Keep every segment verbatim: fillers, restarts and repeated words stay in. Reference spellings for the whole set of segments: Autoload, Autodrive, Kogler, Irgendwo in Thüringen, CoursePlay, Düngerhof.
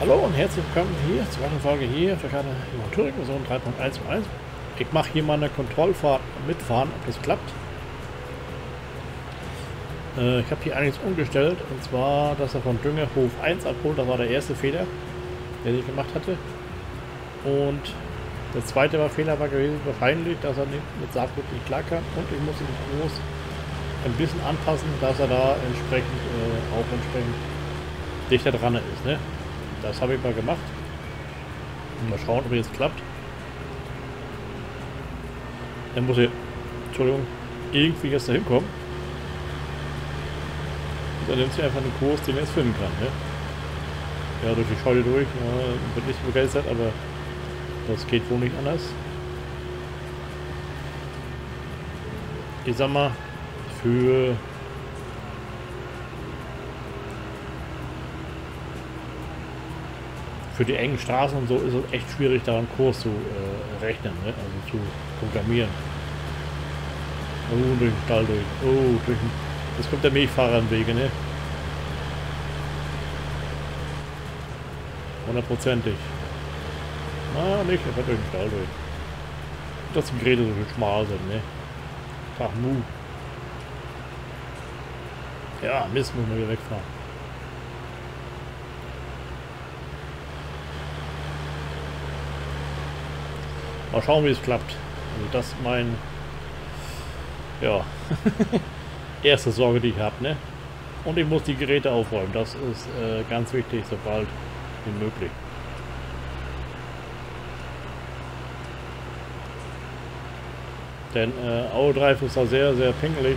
Hallo und herzlich willkommen hier zur weiteren Folge hier für keine Thüringen Version drei Punkt eins Punkt eins. Ich mache hier mal eine Kontrollfahrt mitfahren, ob das klappt. Äh, ich habe hier einiges umgestellt, und zwar, dass er von Düngerhof eins abholt. Das war der erste Fehler, den ich gemacht hatte. Und der zweite war, Fehler war gewesen, wahrscheinlich, dass er nicht, mit Saatgut nicht klarkam. Und ich musste den Groß ein bisschen anpassen, dass er da entsprechend äh, auch entsprechend dichter dran ist, ne? Das habe ich mal gemacht. Mal schauen, ob es klappt. Dann muss ich, Entschuldigung, irgendwie jetzt da hinkommen. Dann nimmt sie einfach einen Kurs, den er jetzt finden kann. Ne? Ja, durch die Scheune durch, ja, wird nicht begeistert, aber das geht wohl nicht anders. Ich sag mal, für Für die engen Straßen und so ist es echt schwierig, da einen Kurs zu äh, rechnen, ne? Also zu programmieren. Oh, durch den Stall durch. Oh, durch den... Jetzt kommt der Milchfahrer im Wege, ne? Hundertprozentig. Na, nicht, einfach durch den Stall durch. Dass die Geräte so schmal sind, ne? Ach, Mu. Ja, Mist, muss man wieder wegfahren. Mal schauen, wie es klappt. Also das ist mein, ja, erste Sorge, die ich habe, ne? Und ich muss die Geräte aufräumen. Das ist äh, ganz wichtig, sobald wie möglich. Denn äh, Autodrive ist da sehr, sehr pingelig.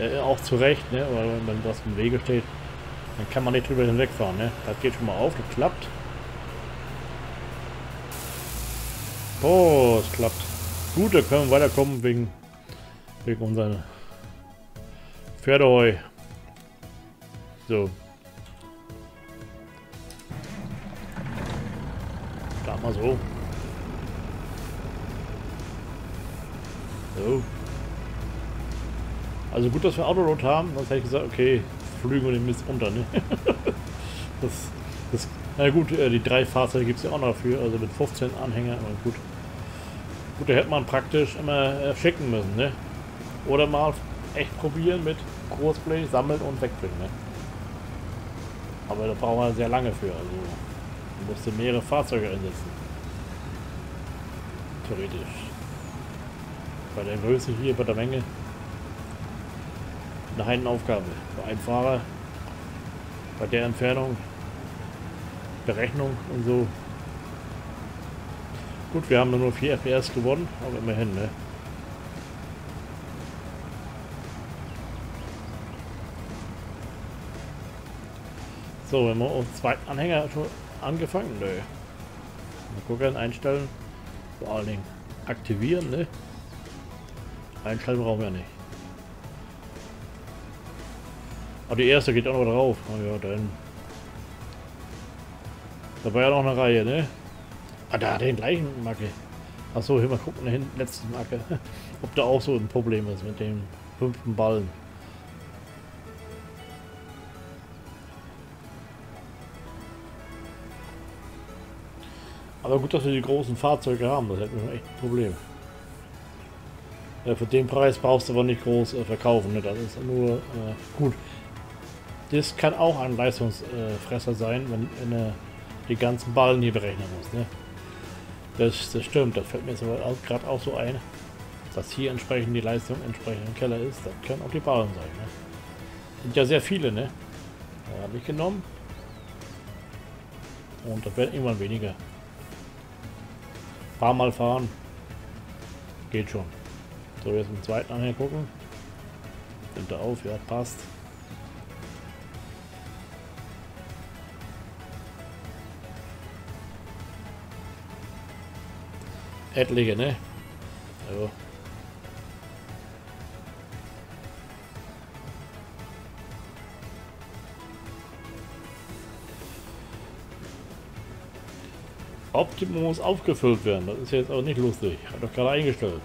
Äh, auch zu Recht, ne? Weil wenn das im Wege steht, dann kann man nicht drüber hinwegfahren, ne? Das geht schon mal auf, das klappt. Oh, es klappt. Gut, da können wir weiterkommen wegen, wegen unseren Pferdeheu. So. Da mal so. So. Also gut, dass wir Autoload haben, sonst hätte ich gesagt, okay, flügen wir den Mist runter, ne? das, das, na gut, die drei Fahrzeuge gibt es ja auch noch dafür, also mit fünfzehn Anhängern, und gut. Gut, da hätte man praktisch immer schicken müssen, ne? Oder mal echt probieren mit CoursePlay, sammeln und wegbringen, ne? Aber da brauchen wir sehr lange für, also musste mehrere Fahrzeuge einsetzen. Theoretisch. Bei der Größe hier, bei der Menge. Eine Heidenaufgabe. Bei einem Fahrer. Bei der Entfernung. Berechnung und so. Gut, wir haben nur vier F P S gewonnen, aber immerhin, ne? So, wenn wir auf zweiten Anhänger schon angefangen, ne? Mal gucken, einstellen, vor allen Dingen aktivieren, ne? Einstellen brauchen wir nicht. Aber die erste geht auch noch drauf. Oh ja, dann. Da war ja noch eine Reihe, ne? Ah, da den gleichen Macke. Achso, hier mal gucken, hin, letzte Macke. Ob da auch so ein Problem ist mit dem fünften Ballen. Aber gut, dass wir die großen Fahrzeuge haben, das hätten wir echt ein Problem. Ja, für den Preis brauchst du aber nicht groß äh, verkaufen, ne? Das ist nur äh, gut. Das kann auch ein Leistungsfresser äh, sein, wenn eine die ganzen Ballen hier berechnen muss, ne? Das, das stimmt, das fällt mir jetzt gerade auch so ein, dass hier entsprechend die Leistung entsprechend im Keller ist. Das können auch die Ballen sein, ne? Sind ja sehr viele, ne? Da habe ich genommen. Und das werden irgendwann weniger. Ein paar Mal fahren. Geht schon. So, jetzt im zweiten Anhänger gucken. Nimmt er auf, ja, passt. Etliche, ne? Ja. Optimum muss aufgefüllt werden, das ist jetzt auch nicht lustig. Ich habe doch gerade eingestellt.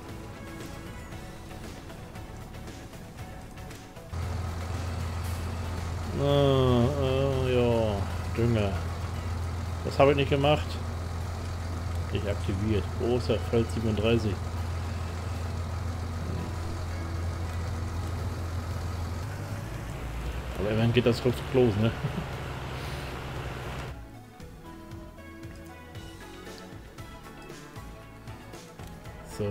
Ah, ah, ja, Dünger. Das habe ich nicht gemacht. Ich aktiviert. Großer Fall siebenunddreißig. Aber immerhin geht das kurz los, ne? So.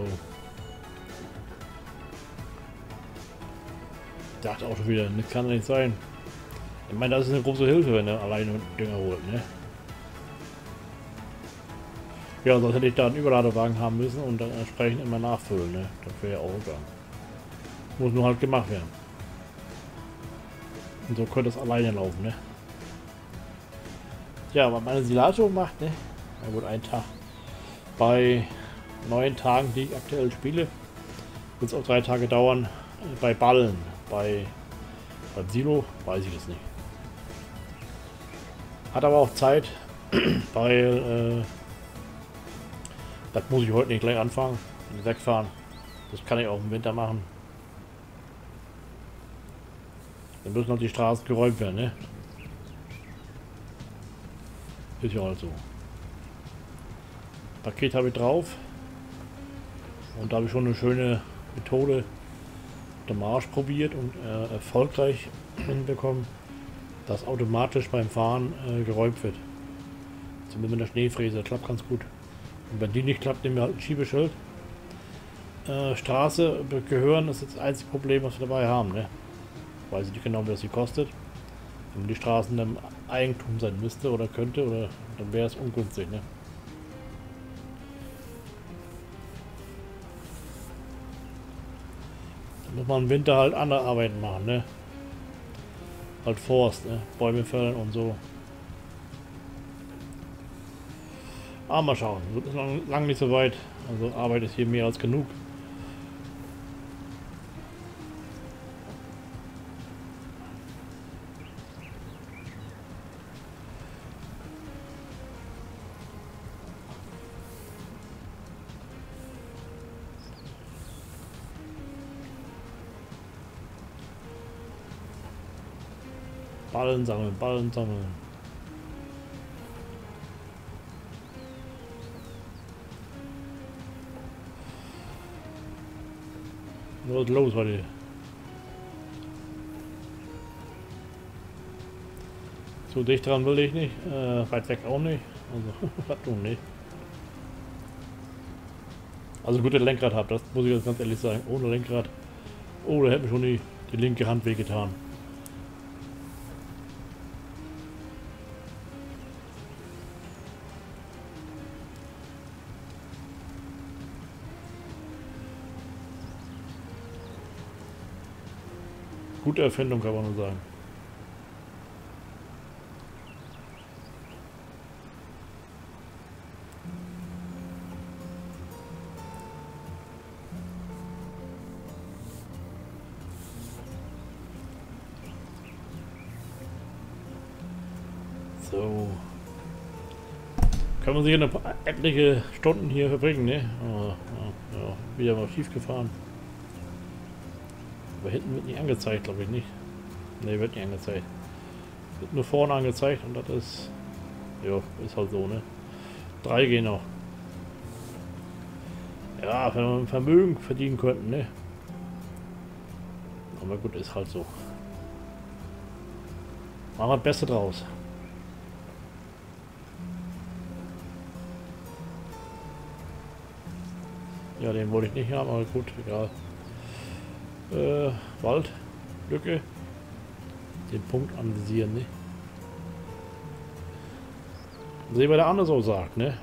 Dachte auch schon wieder, ne, kann nicht sein. Ich meine, das ist eine große Hilfe, wenn er alleine Dünger holt, ne? Ja, sonst hätte ich da einen Überladewagen haben müssen und dann entsprechend immer nachfüllen, ne? Das wäre ja auch egal. Muss nur halt gemacht werden. Und so könnte es alleine laufen, ne? Ja, aber meine Silato macht, ne? Na gut, ein Tag. Bei neun Tagen, die ich aktuell spiele, wird es auch drei Tage dauern. Bei Ballen, bei, bei Silo, weiß ich das nicht. Hat aber auch Zeit, weil äh, das muss ich heute nicht gleich anfangen, wegfahren. Das kann ich auch im Winter machen. Dann müssen noch die Straßen geräumt werden, ne? Ist ja halt so. Paket habe ich drauf. Und da habe ich schon eine schöne Methode der Marsch probiert und äh, erfolgreich hinbekommen, dass automatisch beim Fahren äh, geräumt wird. Zumindest mit der Schneefräse, klappt ganz gut. Und wenn die nicht klappt, nehmen wir halt ein Schiebeschild. Äh, Straße gehören ist jetzt das einzige Problem, was wir dabei haben, ne? Weiß ich nicht genau, was sie kostet. Wenn die Straßen im Eigentum sein müsste oder könnte, oder dann wäre es ungünstig, ne? Muss man im Winter halt andere Arbeiten machen, ne? Halt Forst, ne? Bäume fällen und so. Aber mal schauen, das ist lang, lang nicht so weit. Also Arbeit ist hier mehr als genug. Ballen sammeln, Ballen sammeln. Was ist los heute? Zu dicht dran will ich nicht, äh, weit weg auch nicht. Also, was tun nicht. Also gut, dass ich Lenkrad habe, das muss ich jetzt ganz ehrlich sagen. Ohne Lenkrad, oh, da hätte mir schon die, die linke Hand wehgetan. Gute Erfindung, kann man nur sagen. So. Kann man sich in etliche Stunden hier verbringen, ne? Oh, oh, ja. Wieder mal schief gefahren. Aber hinten wird nicht angezeigt, glaube ich nicht. Ne, wird nicht angezeigt. Wird nur vorne angezeigt und das ist... Ja, ist halt so, ne? drei gehen noch. Ja, wenn wir ein Vermögen verdienen könnten, ne? Aber gut, ist halt so. Machen wir das Beste draus. Ja, den wollte ich nicht haben, aber gut, egal. Äh, Wald, Lücke, den Punkt anvisieren, ne? Sehen wir, der andere so sagt, ne?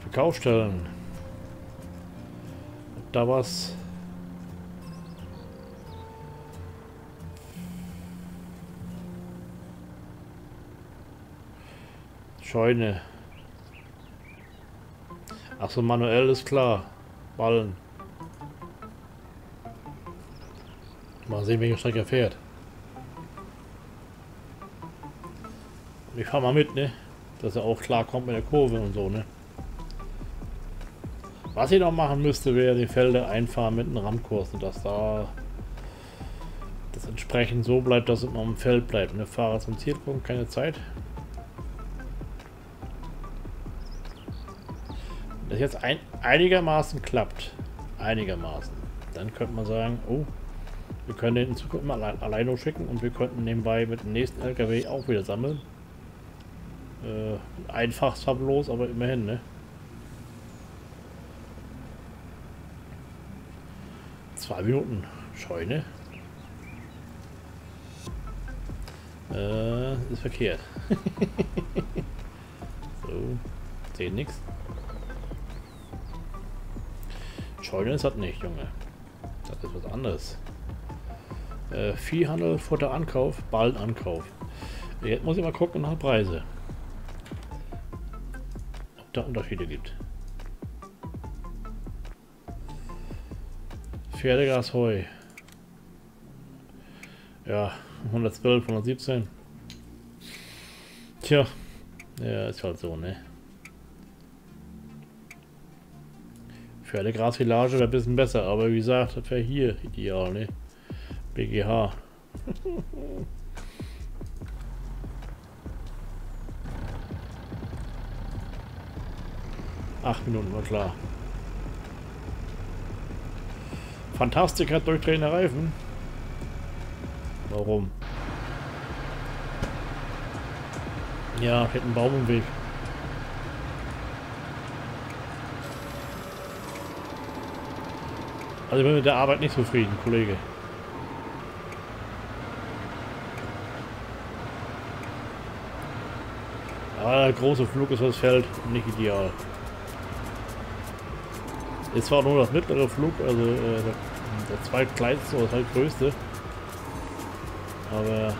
Verkaufsstellen. Ob da was... Scheune. Ach so, manuell ist klar. Ballen. Mal sehen, welche Strecke er fährt. Ich fahr mal mit, ne? Dass er auch klar kommt mit der Kurve und so, ne? Was ich noch machen müsste, wäre die Felder einfahren mit einem Rammkurs und dass da das entsprechend so bleibt, dass es am Feld bleibt. Ne? Fahrer zum Ziel kommt, keine Zeit. das jetzt ein, einigermaßen klappt, einigermaßen, dann könnte man sagen, oh, wir können den in Zukunft mal allein, alleine schicken und wir könnten nebenbei mit dem nächsten L K W auch wieder sammeln. Äh, einfach farblos, aber immerhin, ne? Zwei Minuten Scheune. Äh, ist verkehrt. So, sehen nichts. Scheune ist das nicht, Junge. Das ist was anderes. Äh, Viehhandel, Futterankauf, Ballenankauf. Jetzt muss ich mal gucken nach Preise. Ob da Unterschiede gibt. Pferdegas, Heu. Ja, hundertzwölf, hundertsiebzehn. Tja, ja, ist halt so, ne? Pferdegrasvillage wäre ein bisschen besser, aber wie gesagt, das wäre hier ideal, ne? B G H. Acht Minuten, war klar. Fantastik hat durchdrehende Reifen. Warum? Ja, hätte einen Baum im Weg. Also ich bin mit der Arbeit nicht zufrieden, Kollege. Ah, der große Flug ist das Feld nicht ideal. Ist zwar nur das mittlere Flug, also äh, der, der zweitkleinste oder zweitgrößte. Aber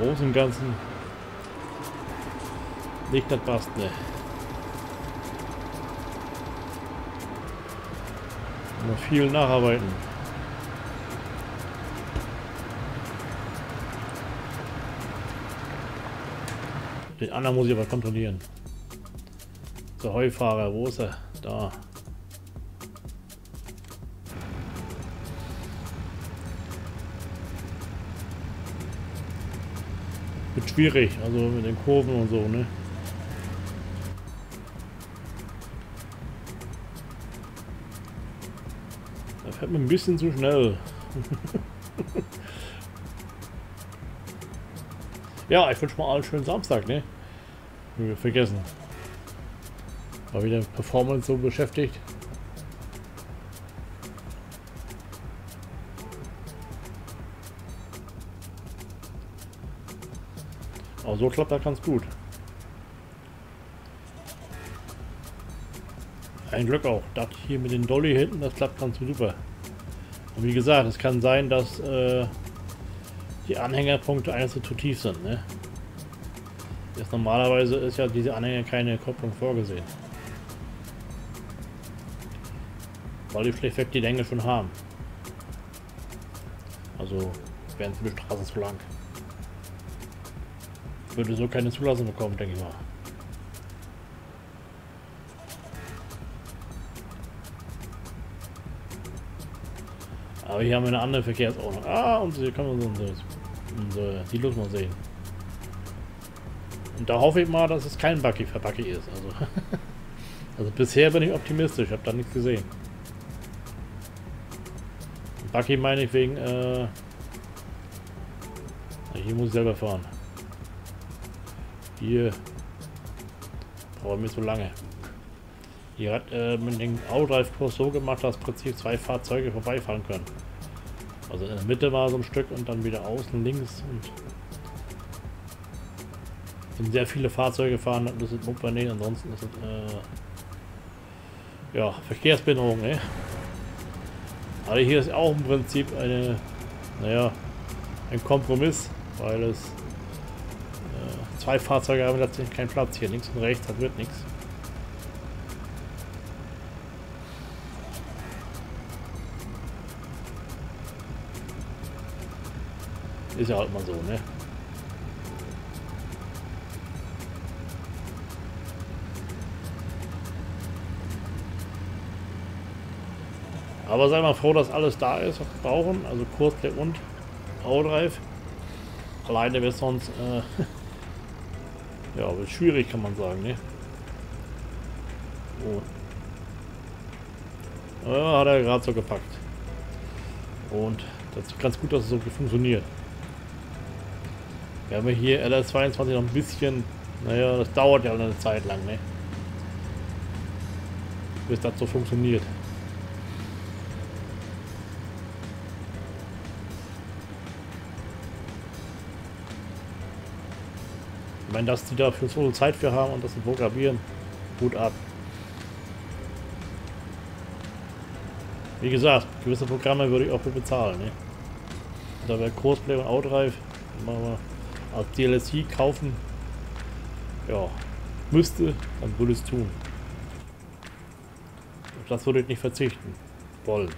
groß im Ganzen nicht das passt, ne. Noch viel nacharbeiten. Den anderen muss ich aber kontrollieren. Der Heufahrer, wo ist er? Da. Wird schwierig, also mit den Kurven und so, ne? Da fährt man ein bisschen zu schnell. Ja, ich wünsche mal allen schönen Samstag, ne? Wir vergessen. War wieder Performance so beschäftigt. Aber so klappt das ganz gut. Ein Glück auch. Das hier mit den Dolly hinten, das klappt ganz super. Und wie gesagt, es kann sein, dass äh, die Anhängerpunkte eines zu tief sind. Ne? Jetzt normalerweise ist ja diese Anhänger keine Kopplung vorgesehen. Weil die schlichtweg die Länge schon haben. Also wären für die Straße zu lang. Ich würde so keine Zulassung bekommen, denke ich mal. Aber hier haben wir eine andere Verkehrsordnung. Ah, und hier können wir unsere, unsere Silos mal sehen. Und da hoffe ich mal, dass es kein Buggy für Buggy ist. Also, also bisher bin ich optimistisch, habe da nichts gesehen. Buggy meine ich wegen, äh, hier muss ich selber fahren. Hier brauchen wir so lange. Hier hat äh, mit dem Autodrive-Kurs so gemacht, dass im Prinzip zwei Fahrzeuge vorbeifahren können. Also in der Mitte war so ein Stück und dann wieder außen links. Und sind sehr viele Fahrzeuge fahren, das ist Mupfer, nee, ansonsten ist es, äh, ja, Verkehrsbehinderung, ne? Aber hier ist auch im Prinzip eine, naja, ein Kompromiss, weil es äh, zwei Fahrzeuge haben tatsächlich keinen Platz hier, links und rechts, das wird nichts. Ist ja halt mal so, ne? Aber sei mal froh, dass alles da ist, was wir brauchen, also CoursePlay und Autodrive. Alleine wäre es sonst äh, ja, schwierig, kann man sagen, ne? Oh. Ah, hat er gerade so gepackt. Und das ist ganz gut, dass es so funktioniert. Wir haben hier L S zweiundzwanzig noch ein bisschen, naja, das dauert ja eine Zeit lang, ne? Bis das so funktioniert. Ich meine, dass die da für so Zeit für haben und das zum Programmieren, gut ab. Wie gesagt, gewisse Programme würde ich auch für bezahlen. Ne? Da wäre CoursePlay und Autodrive, machen wir als D L C kaufen. Ja, müsste, dann würde ich es tun. Auf das würde ich nicht verzichten wollen.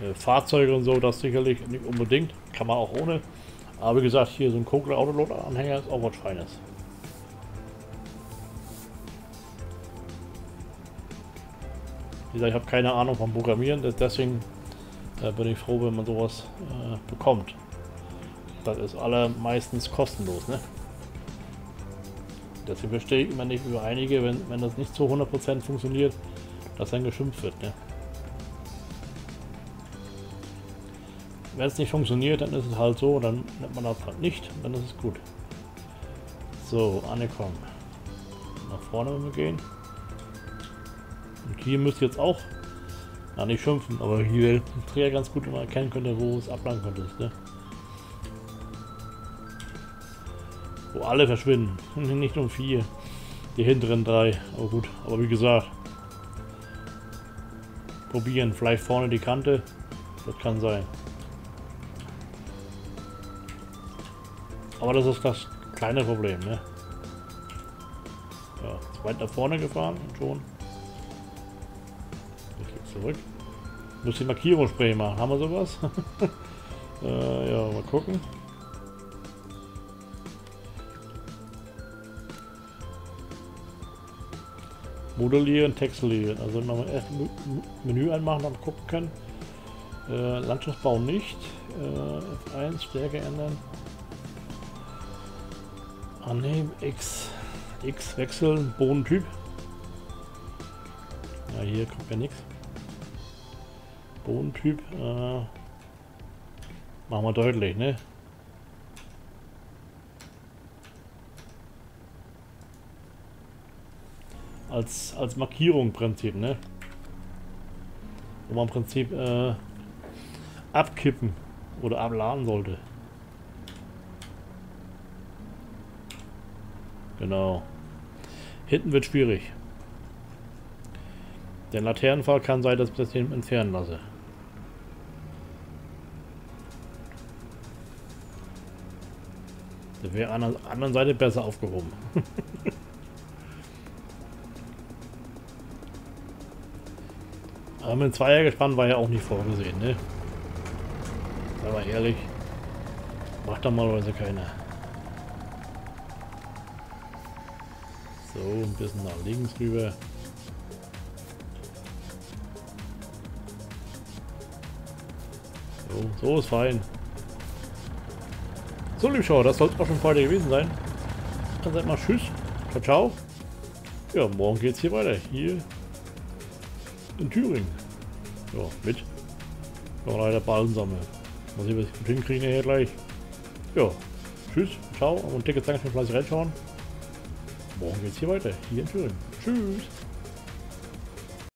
Äh, Fahrzeuge und so, das sicherlich nicht unbedingt, kann man auch ohne. Aber wie gesagt, hier so ein Kogler Autoload Anhänger ist auch was Feines. Wie gesagt, ich habe keine Ahnung vom Programmieren, deswegen äh, bin ich froh, wenn man sowas äh, bekommt. Das ist allermeistens kostenlos, ne? Deswegen verstehe ich immer nicht über einige, wenn, wenn das nicht zu hundert Prozent funktioniert, dass dann geschimpft wird, ne? Wenn es nicht funktioniert, dann ist es halt so, dann nimmt man das halt nicht, dann ist es gut. So, angekommen. Nach vorne müssen wir gehen. Und hier müsst ihr jetzt auch, na nicht schimpfen, aber hier den Dreher ganz gut immer erkennen könnte, wo es ablangen könnte. Ne? Wo alle verschwinden, nicht nur vier, die hinteren drei, aber gut, aber wie gesagt, probieren, vielleicht vorne die Kante, das kann sein. Aber das ist das kleine Problem, ne? Ja, jetzt weit nach vorne gefahren und schon. Ich gehe zurück. Muss die Markierungsspray machen. Haben wir sowas? äh, ja, mal gucken. Modellieren, Textlieren. Also wenn man erst Menü anmachen, dann gucken können. Äh, Landschaftsbau nicht. Äh, F eins, Stärke ändern. Annehmen, X, X wechseln, Bodentyp. Ja, hier kommt ja nichts. Bodentyp, äh, machen wir deutlich, ne? Als, als Markierung im Prinzip, ne? Wo man im Prinzip äh, abkippen oder abladen sollte. Genau. Hinten wird schwierig. Der Laternenfall kann sein, dass ich das hinten entfernen lasse. Der wäre an der anderen Seite besser aufgehoben. Aber mit dem Zweiergespann war ja auch nicht vorgesehen, ne? Sei mal ehrlich. Macht normalerweise keiner. So, ein bisschen nach links rüber. So, so ist fein. So, liebe Schauer, das soll es auch schon für heute gewesen sein. Dann seid mal tschüss. Ciao, ciao. Ja, morgen geht es hier weiter. Hier in Thüringen. Ja, mit. Ja, leider Ballen sammeln. Mal sehen, was ich gut hinkriege hier gleich. Ja, tschüss, ciao und dickes Dankeschön fleißig reinschauen. Morgen geht's hier weiter, hier in Thüringen. Tschüss!